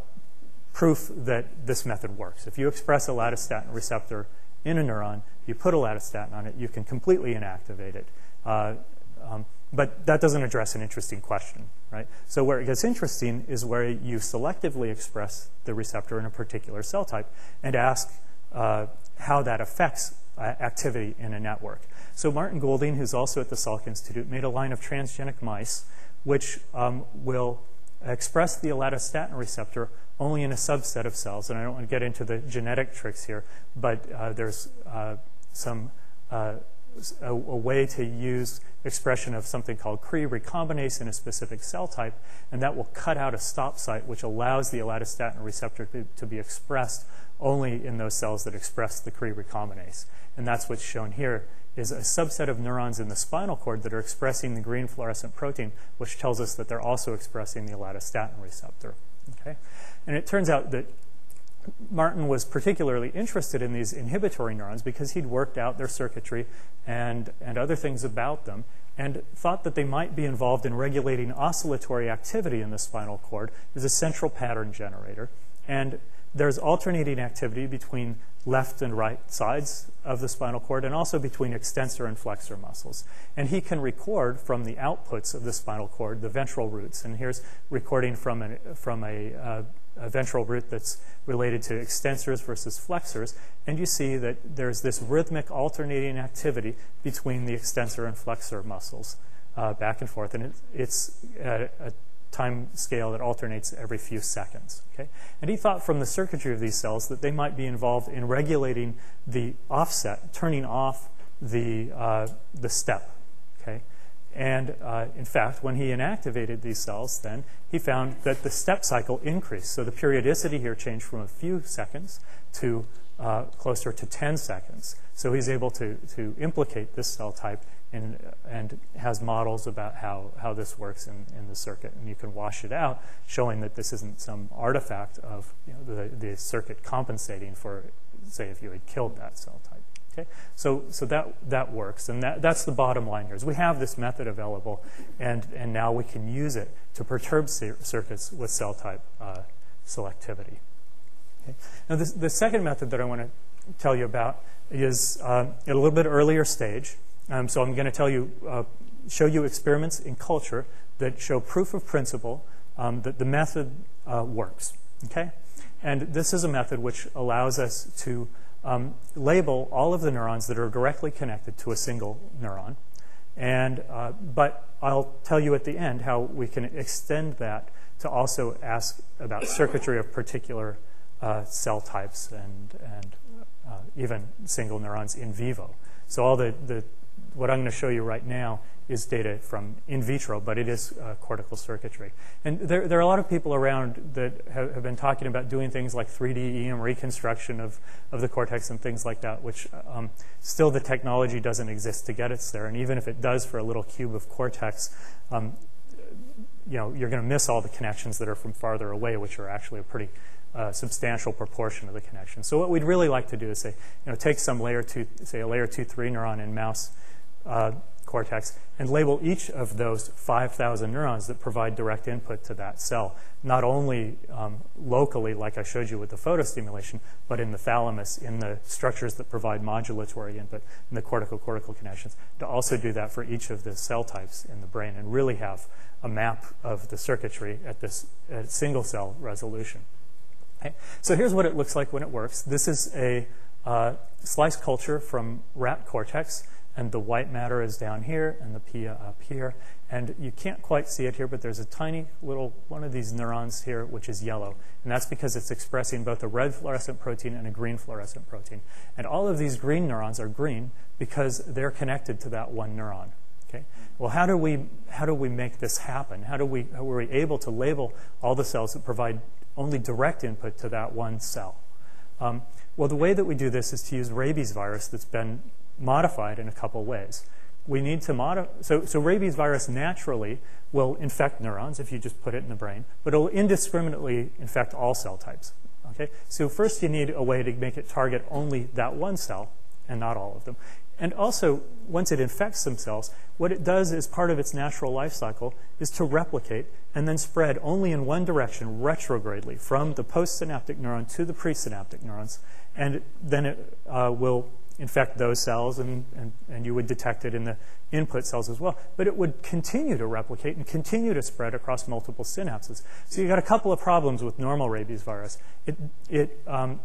proof that this method works. If you express a allatostatin receptor in a neuron, you put allatostatin on it, you can completely inactivate it. Uh, um, but that doesn't address an interesting question, right? So where it gets interesting is where you selectively express the receptor in a particular cell type and ask uh, how that affects activity in a network. So Martin Goulding, who's also at the Salk Institute, made a line of transgenic mice which um, will express the allatostatin receptor only in a subset of cells. And I don't want to get into the genetic tricks here, but uh, there's uh, some uh, a, a way to use expression of something called Cre recombinase in a specific cell type, and that will cut out a stop site which allows the allatostatin receptor to, to be expressed only in those cells that express the Cre recombinase. And that's what's shown here, is a subset of neurons in the spinal cord that are expressing the green fluorescent protein, which tells us that they're also expressing the allatostatin receptor. Okay? And it turns out that Martin was particularly interested in these inhibitory neurons because he'd worked out their circuitry and, and other things about them, and thought that they might be involved in regulating oscillatory activity in the spinal cord as a central pattern generator. And there's alternating activity between left and right sides of the spinal cord, and also between extensor and flexor muscles. And he can record from the outputs of the spinal cord, the ventral roots. And here's recording from, an, from a, uh, a ventral root that's related to extensors versus flexors. And you see that there's this rhythmic alternating activity between the extensor and flexor muscles uh, back and forth. And it, it's a, a time scale that alternates every few seconds. Okay? And he thought from the circuitry of these cells that they might be involved in regulating the offset, turning off the, uh, the step. Okay? And uh, in fact, when he inactivated these cells, then he found that the step cycle increased. So the periodicity here changed from a few seconds to uh, closer to ten seconds. So he's able to, to implicate this cell type and, and has models about how, how this works in, in the circuit. And you can wash it out, showing that this isn't some artifact of you know, the, the circuit compensating for, say, if you had killed that cell type. Okay? So, so that, that works. And that, that's the bottom line here, is we have this method available, and, and now we can use it to perturb cir circuits with cell type uh, selectivity. Okay? Now, this, the second method that I want to tell you about is um, at a little bit earlier stage. Um, so I'm going to tell you, uh, show you experiments in culture that show proof of principle um, that the method uh, works. Okay? And this is a method which allows us to um, label all of the neurons that are directly connected to a single neuron. And, uh, but I'll tell you at the end how we can extend that to also ask about circuitry of particular uh, cell types and, and uh, even single neurons in vivo. So all the, the what I'm going to show you right now is data from in vitro, but it is uh, cortical circuitry. And there, there are a lot of people around that have, have been talking about doing things like three D E M reconstruction of, of the cortex and things like that, which um, still the technology doesn't exist to get us there. And even if it does for a little cube of cortex, um, you know, you're going to miss all the connections that are from farther away, which are actually a pretty Uh, substantial proportion of the connection. So what we'd really like to do is say, you know, take some layer two, say a layer two, three neuron in mouse uh, cortex, and label each of those five thousand neurons that provide direct input to that cell, not only um, locally, like I showed you with the photostimulation, but in the thalamus, in the structures that provide modulatory input, in the cortical-cortical connections, to also do that for each of the cell types in the brain, and really have a map of the circuitry at this at single-cell resolution. Okay. So here's what it looks like when it works. This is a uh, slice culture from rat cortex, and the white matter is down here and the pia up here. And you can't quite see it here, but there's a tiny little one of these neurons here which is yellow. And that's because it's expressing both a red fluorescent protein and a green fluorescent protein. And all of these green neurons are green because they're connected to that one neuron. Okay. Well, how do we, how do we make this happen? How do we, how are we able to label all the cells that provide only direct input to that one cell? Um, well, the way that we do this is to use rabies virus that's been modified in a couple ways. We need to modify, so, so rabies virus naturally will infect neurons if you just put it in the brain, but it'll indiscriminately infect all cell types. Okay? So first you need a way to make it target only that one cell and not all of them. And also, once it infects some cells, what it does is part of its natural life cycle is to replicate and then spread only in one direction retrogradely from the postsynaptic neuron to the presynaptic neurons. And then it uh, will infect those cells, and, and, and you would detect it in the input cells as well. But it would continue to replicate and continue to spread across multiple synapses. So you've got a couple of problems with normal rabies virus. It, it um,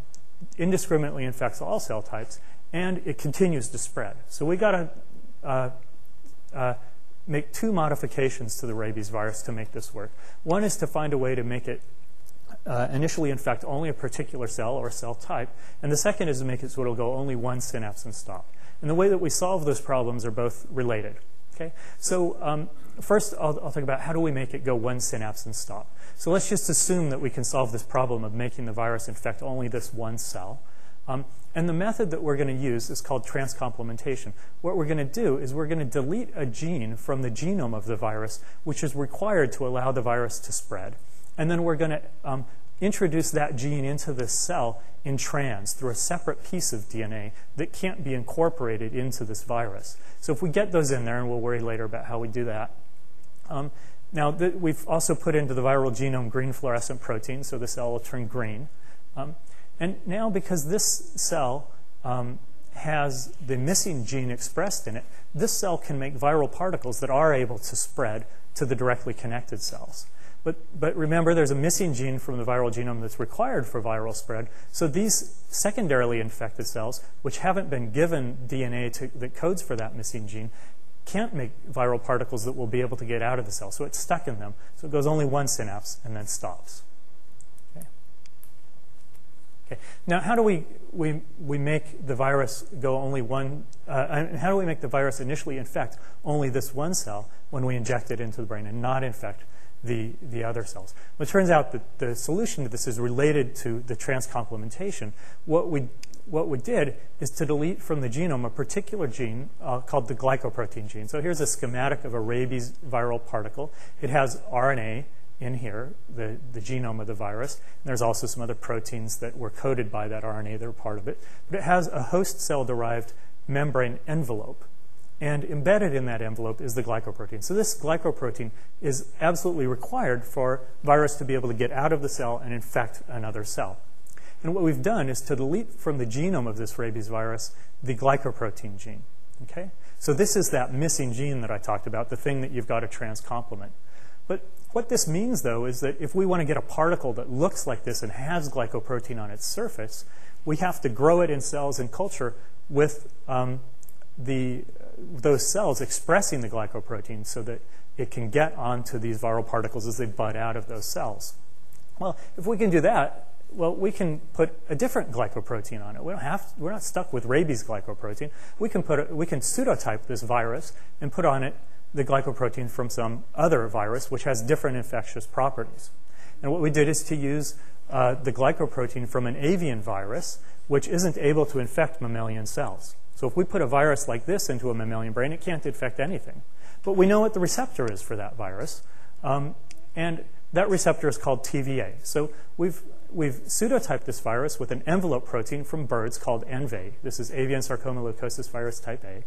indiscriminately infects all cell types, and it continues to spread. So we got to uh, uh, make two modifications to the rabies virus to make this work. One is to find a way to make it uh, initially infect only a particular cell or cell type, and the second is to make it so it'll go only one synapse and stop. And the way that we solve those problems are both related. Okay? So um, first, I'll, I'll think about how do we make it go one synapse and stop. So let's just assume that we can solve this problem of making the virus infect only this one cell. Um, and the method that we're going to use is called transcomplementation. What we're going to do is we're going to delete a gene from the genome of the virus, which is required to allow the virus to spread. And then we're going to um, introduce that gene into this cell in trans through a separate piece of D N A that can't be incorporated into this virus. So if we get those in there, and we'll worry later about how we do that. Um, now, th we've also put into the viral genome green fluorescent protein, so the cell will turn green. Um, and now, because this cell um, has the missing gene expressed in it, this cell can make viral particles that are able to spread to the directly connected cells. But, but remember, there's a missing gene from the viral genome that's required for viral spread. So these secondarily infected cells, which haven't been given D N A to, that codes for that missing gene, can't make viral particles that will be able to get out of the cell. So it's stuck in them. So it goes only one synapse and then stops. Okay. Okay. Now, how do we, we, we make the virus go only one? Uh, and how do we make the virus initially infect only this one cell when we inject it into the brain and not infect The, the other cells? Well, it turns out that the solution to this is related to the transcomplementation. What we, what we did is to delete from the genome a particular gene uh, called the glycoprotein gene. So here's a schematic of a rabies viral particle. It has R N A in here, the, the genome of the virus. And there's also some other proteins that were coded by that R N A that are part of it. But it has a host cell-derived membrane envelope. And embedded in that envelope is the glycoprotein. So this glycoprotein is absolutely required for virus to be able to get out of the cell and infect another cell. And what we've done is to delete from the genome of this rabies virus the glycoprotein gene. Okay? So this is that missing gene that I talked about, the thing that you've got to transcomplement. But what this means, though, is that if we want to get a particle that looks like this and has glycoprotein on its surface, we have to grow it in cells and culture with um, the those cells expressing the glycoprotein so that it can get onto these viral particles as they bud out of those cells. Well, if we can do that, well, we can put a different glycoprotein on it. We don't have to, we're not stuck with rabies glycoprotein. We can, put a, we can pseudotype this virus and put on it the glycoprotein from some other virus which has different infectious properties. And what we did is to use uh, the glycoprotein from an avian virus which isn't able to infect mammalian cells. So if we put a virus like this into a mammalian brain, it can't infect anything. But we know what the receptor is for that virus. Um, and that receptor is called T V A. So we've, we've pseudotyped this virus with an envelope protein from birds called EnvA. This is avian sarcoma leukosis virus type A.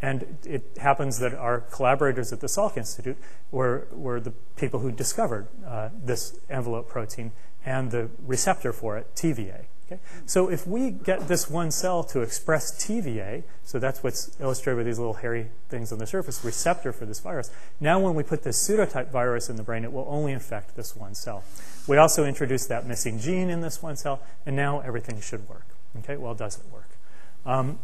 And it happens that our collaborators at the Salk Institute were, were the people who discovered uh, this envelope protein and the receptor for it, T V A. Okay. So if we get this one cell to express T V A, so that's what's illustrated with these little hairy things on the surface, receptor for this virus, now when we put this pseudotype virus in the brain, it will only infect this one cell. We also introduced that missing gene in this one cell, and now everything should work. Okay, well, does it work? Um,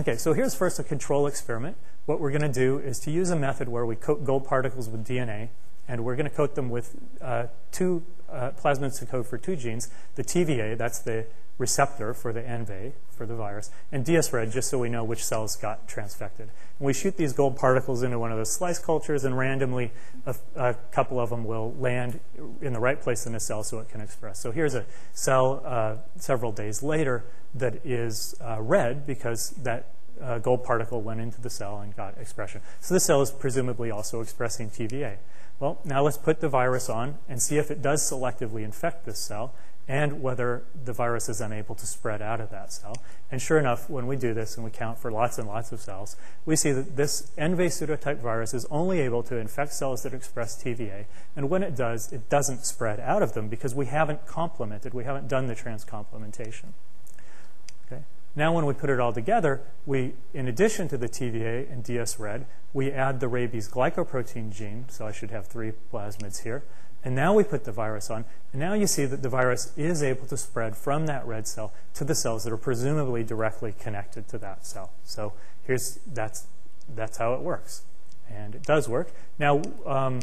okay, so here's first a control experiment. What we're going to do is to use a method where we coat gold particles with D N A, and we're going to coat them with uh, two uh, plasmids to code for two genes, the T V A, that's the receptor for the EnvA, for the virus, and D S R E D, just so we know which cells got transfected. And we shoot these gold particles into one of those slice cultures, and randomly a, a couple of them will land in the right place in a cell so it can express. So here's a cell uh, several days later that is uh, red because that uh, gold particle went into the cell and got expression. So this cell is presumably also expressing T V A. Well, now let's put the virus on and see if it does selectively infect this cell and whether the virus is unable to spread out of that cell. And sure enough, when we do this and we count for lots and lots of cells, we see that this EnvA pseudotype virus is only able to infect cells that express T V A. And when it does, it doesn't spread out of them because we haven't complemented, we haven't done the transcomplementation. Okay? Now when we put it all together, we, in addition to the T V A and D S R E D, we add the rabies glycoprotein gene, so I should have three plasmids here. And now we put the virus on, and now you see that the virus is able to spread from that red cell to the cells that are presumably directly connected to that cell. So here's, that's, that's how it works. And it does work. Now, um,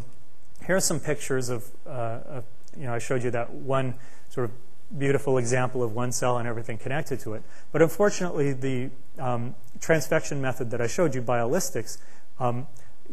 here are some pictures of, uh, of, you know, I showed you that one sort of beautiful example of one cell and everything connected to it. But unfortunately, the um, transfection method that I showed you, biolistics, um,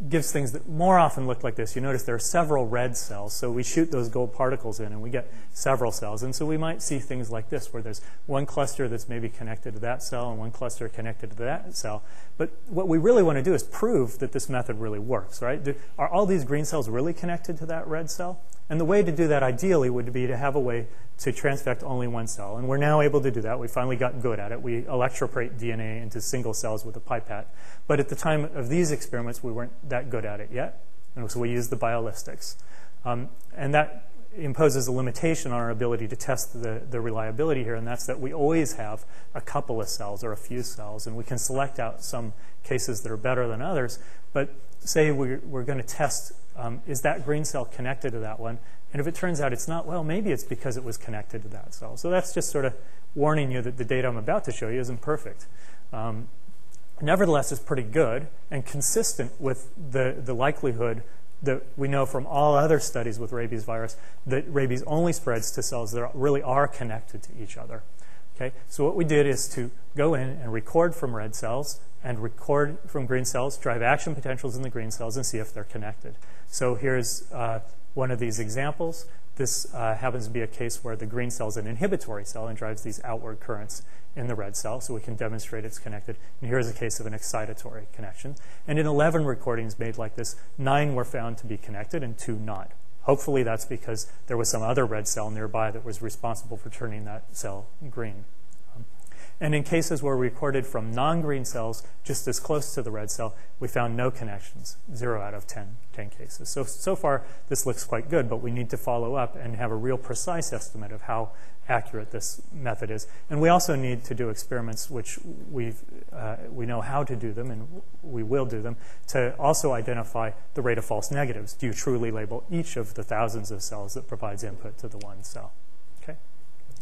gives things that more often look like this. You notice there are several red cells, so we shoot those gold particles in and we get several cells. And so we might see things like this, where there's one cluster that's maybe connected to that cell and one cluster connected to that cell. But what we really want to do is prove that this method really works, right? Do, are all these green cells really connected to that red cell? And the way to do that ideally would be to have a way to transfect only one cell. And we're now able to do that. We finally got good at it. We electroporate D N A into single cells with a pipette. But at the time of these experiments, we weren't that good at it yet. And so we used the biolistics. Um, and that imposes a limitation on our ability to test the, the reliability here, and that's that we always have a couple of cells or a few cells. And we can select out some cases that are better than others. But say we're, we're going to test, um, is that green cell connected to that one? And if it turns out it's not, well, maybe it's because it was connected to that cell. So that's just sort of warning you that the data I'm about to show you isn't perfect. Um, nevertheless, it's pretty good and consistent with the, the likelihood that we know from all other studies with rabies virus that rabies only spreads to cells that really are connected to each other. Okay? So what we did is to go in and record from red cells and record from green cells, drive action potentials in the green cells, and see if they're connected. So here's uh, one of these examples. This uh, happens to be a case where the green cell is an inhibitory cell and drives these outward currents in the red cell, so we can demonstrate it's connected. And here's a case of an excitatory connection. And in eleven recordings made like this, nine were found to be connected and two not. Hopefully that's because there was some other red cell nearby that was responsible for turning that cell green. And in cases where we recorded from non-green cells just as close to the red cell, we found no connections, zero out of ten, ten cases. So, so far, this looks quite good, but we need to follow up and have a real precise estimate of how accurate this method is. And we also need to do experiments, which we've, uh, we know how to do them, and we will do them, to also identify the rate of false negatives. Do you truly label each of the thousands of cells that provides input to the one cell? Okay?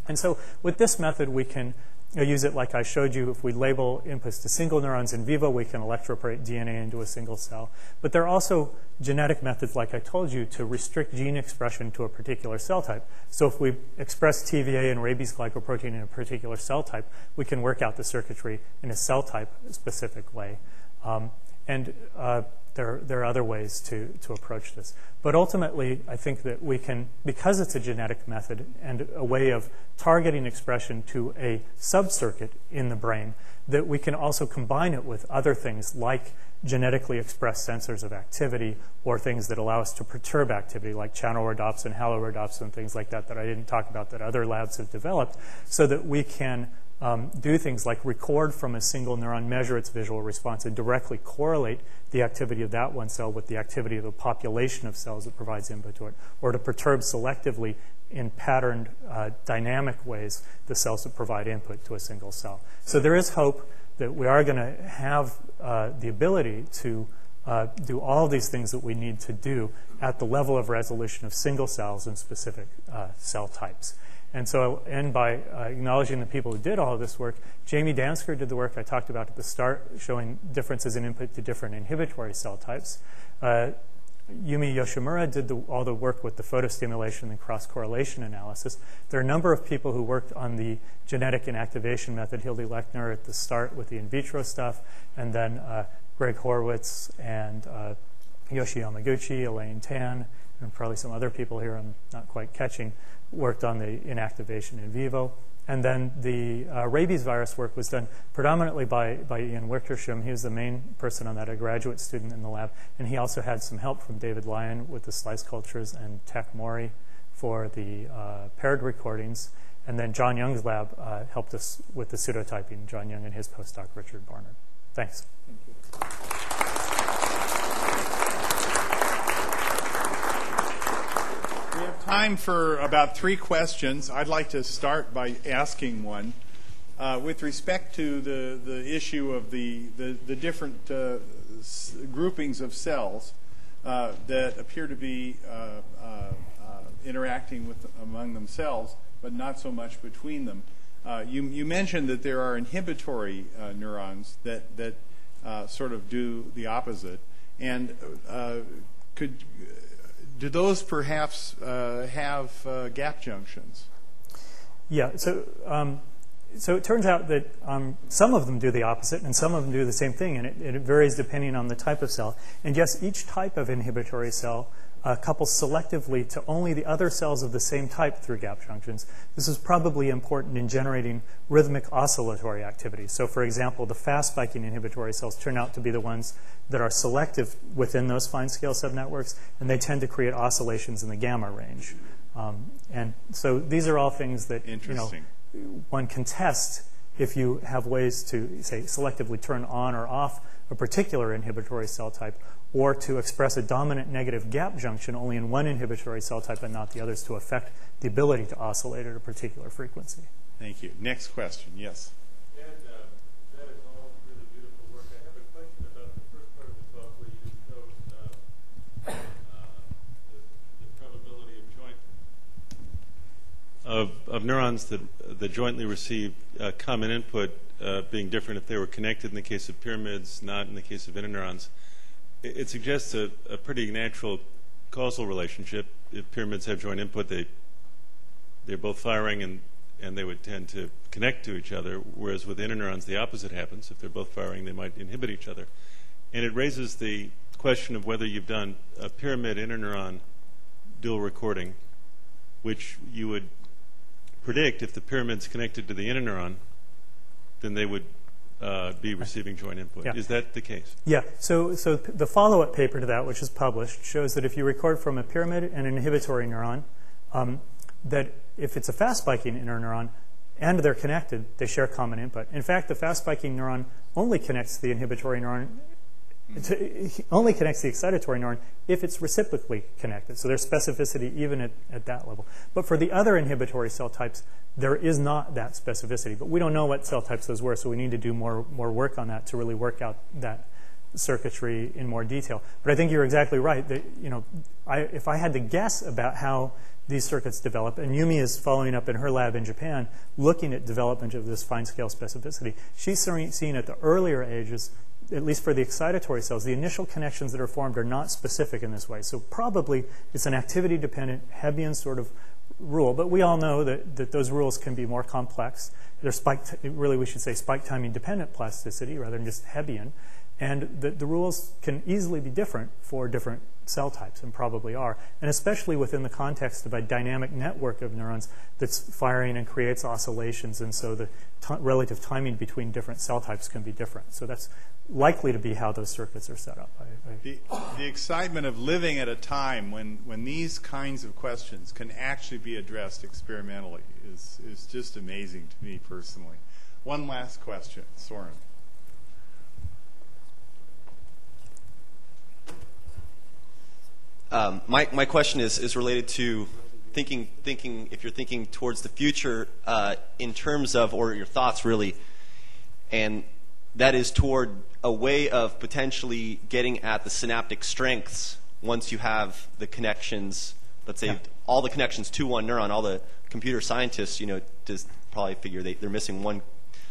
And so with this method, we can I use it like I showed you. If we label inputs to single neurons in vivo, we can electroporate D N A into a single cell. But there are also genetic methods, like I told you, to restrict gene expression to a particular cell type. So if we express T V A and rabies glycoprotein in a particular cell type, we can work out the circuitry in a cell type specific way. Um, and uh, there, there are other ways to, to approach this. But ultimately, I think that we can, because it's a genetic method and a way of targeting expression to a subcircuit in the brain, that we can also combine it with other things like genetically expressed sensors of activity or things that allow us to perturb activity, like channel rhodopsin, halorhodopsin, things like that that I didn't talk about that other labs have developed, so that we can Um, do things like record from a single neuron, measure its visual response, and directly correlate the activity of that one cell with the activity of a population of cells that provides input to it, or to perturb selectively in patterned, uh, dynamic ways the cells that provide input to a single cell. So there is hope that we are going to have uh, the ability to uh, do all these things that we need to do at the level of resolution of single cells and specific uh, cell types. And so I'll end by uh, acknowledging the people who did all of this work. Jamie Dansker did the work I talked about at the start, showing differences in input to different inhibitory cell types. Uh, Yumi Yoshimura did the, all the work with the photostimulation and cross-correlation analysis. There are a number of people who worked on the genetic inactivation method, Hilde Lechner at the start with the in vitro stuff, and then uh, Greg Horwitz and uh, Yoshi Yamaguchi, Elaine Tan, and probably some other people here I'm not quite catching, worked on the inactivation in vivo. And then the uh, rabies virus work was done predominantly by, by Ian Wickersham. He was the main person on that, a graduate student in the lab. And he also had some help from David Lyon with the slice cultures and Tak Mori for the uh, paired recordings. And then John Young's lab uh, helped us with the pseudotyping, John Young and his postdoc, Richard Barnard. Thanks. Thank you. Time for about three questions. I'd like to start by asking one. Uh, with respect to the, the issue of the, the, the different uh, s groupings of cells uh, that appear to be uh, uh, uh, interacting with among themselves, but not so much between them. Uh, you, you mentioned that there are inhibitory uh, neurons that, that uh, sort of do the opposite. And uh, could... Do those perhaps uh, have uh, gap junctions? Yeah, so um, so it turns out that um, some of them do the opposite and some of them do the same thing, and it, it varies depending on the type of cell. And yes, each type of inhibitory cell uh, couples selectively to only the other cells of the same type through gap junctions. This is probably important in generating rhythmic oscillatory activity. So for example, the fast-spiking inhibitory cells turn out to be the ones that are selective within those fine-scale subnetworks, and they tend to create oscillations in the gamma range. Um, and so these are all things that, you know, one can test if you have ways to, say, selectively turn on or off a particular inhibitory cell type, or to express a dominant negative gap junction only in one inhibitory cell type and not the others to affect the ability to oscillate at a particular frequency. Thank you. Next question. Yes. Of, of neurons that, that jointly receive uh, common input uh, being different if they were connected in the case of pyramids, not in the case of interneurons. It, it suggests a, a pretty natural causal relationship. If pyramids have joint input, they, they're both firing and, and they would tend to connect to each other, whereas with interneurons, the opposite happens. If they're both firing, they might inhibit each other. And it raises the question of whether you've done a pyramid-interneuron dual recording, which you would predict if the pyramid's connected to the interneuron, then they would uh, be receiving joint input. Yeah. Is that the case? Yeah. So, so the follow-up paper to that, which is published, shows that if you record from a pyramid and an inhibitory neuron, um, that if it's a fast-spiking interneuron and they're connected, they share common input. In fact, the fast-spiking neuron only connects the inhibitory neuron, to, only connects the excitatory neuron if it's reciprocally connected. So there's specificity even at, at that level. But for the other inhibitory cell types, there is not that specificity. But we don't know what cell types those were, so we need to do more, more work on that to really work out that circuitry in more detail. But I think you're exactly right. That, you know, I, if I had to guess about how these circuits develop, and Yumi is following up in her lab in Japan, looking at development of this fine-scale specificity, she's seeing at the earlier ages, at least for the excitatory cells, the initial connections that are formed are not specific in this way. So probably it's an activity-dependent Hebbian sort of rule. But we all know that, that those rules can be more complex. They're spike t really, we should say spike timing-dependent plasticity rather than just Hebbian. And the, the rules can easily be different for different cell types, and probably are. And especially within the context of a dynamic network of neurons that's firing and creates oscillations. And so the t relative timing between different cell types can be different. So that's likely to be how those circuits are set up. I, I the, the excitement of living at a time when, when these kinds of questions can actually be addressed experimentally is, is just amazing to me personally. One last question, Soren. Um, my, my question is, is related to thinking, thinking if you're thinking towards the future uh, in terms of, or your thoughts really, and that is toward a way of potentially getting at the synaptic strengths once you have the connections, let's say yeah. all the connections to one neuron. All the computer scientists, you know, just probably figure they, they're missing one,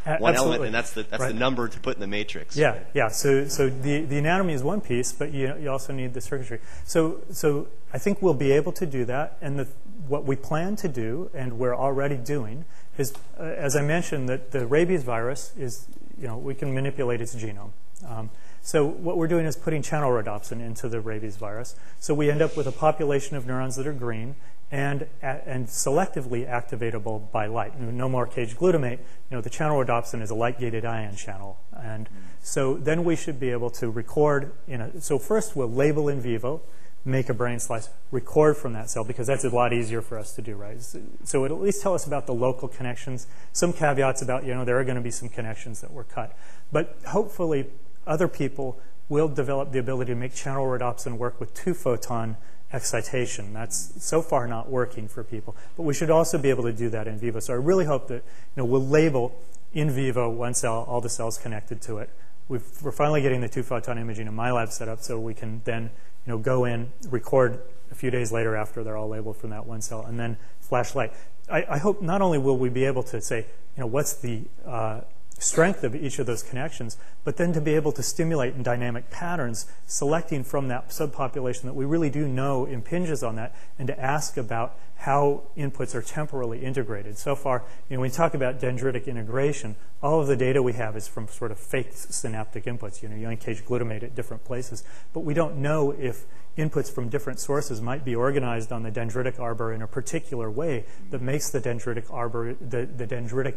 uh, one element, and that's the, that's right. the number to put in the matrix. Yeah, right? yeah. So, so the, the anatomy is one piece, but you, you also need the circuitry. So, so I think we'll be able to do that, and the, what we plan to do, and we're already doing, is, uh, as I mentioned, that the rabies virus is, you know, we can manipulate its genome. Um, so what we're doing is putting channel rhodopsin into the rabies virus. So we end up with a population of neurons that are green and, and selectively activatable by light. No more caged glutamate. You know, the channel rhodopsin is a light-gated ion channel. And so then we should be able to record. In a, so first we'll label in vivo, make a brain slice, record from that cell, because that's a lot easier for us to do, right? So it'll at least tell us about the local connections, some caveats about, you know, there are going to be some connections that were cut. But hopefully other people will develop the ability to make channel rhodopsin work with two-photon excitation. That's so far not working for people. But we should also be able to do that in vivo. So I really hope that, you know, we'll label in vivo one cell, all the cells connected to it. We've, we're finally getting the two-photon imaging in my lab set up so we can then you know, go in, record a few days later after they're all labeled from that one cell, and then flashlight. I, I hope not only will we be able to say, you know, what's the uh, strength of each of those connections, but then to be able to stimulate in dynamic patterns, selecting from that subpopulation that we really do know impinges on that, and to ask about how inputs are temporally integrated. So far, you know, when we talk about dendritic integration, all of the data we have is from sort of fake synaptic inputs, you know, you caged glutamate at different places, but we don't know if inputs from different sources might be organized on the dendritic arbor in a particular way that makes the dendritic arbor, the, the dendritic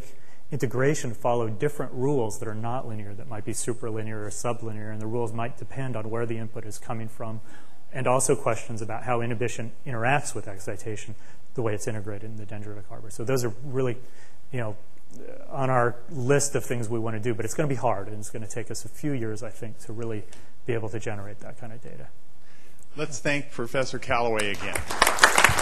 integration follow different rules that are not linear, that might be superlinear or sublinear, and the rules might depend on where the input is coming from, and also questions about how inhibition interacts with excitation, the way it's integrated in the dendritic arbor. So those are really, you know, on our list of things we want to do, but it's going to be hard, and it's going to take us a few years, I think, to really be able to generate that kind of data. Let's thank Professor Calloway again.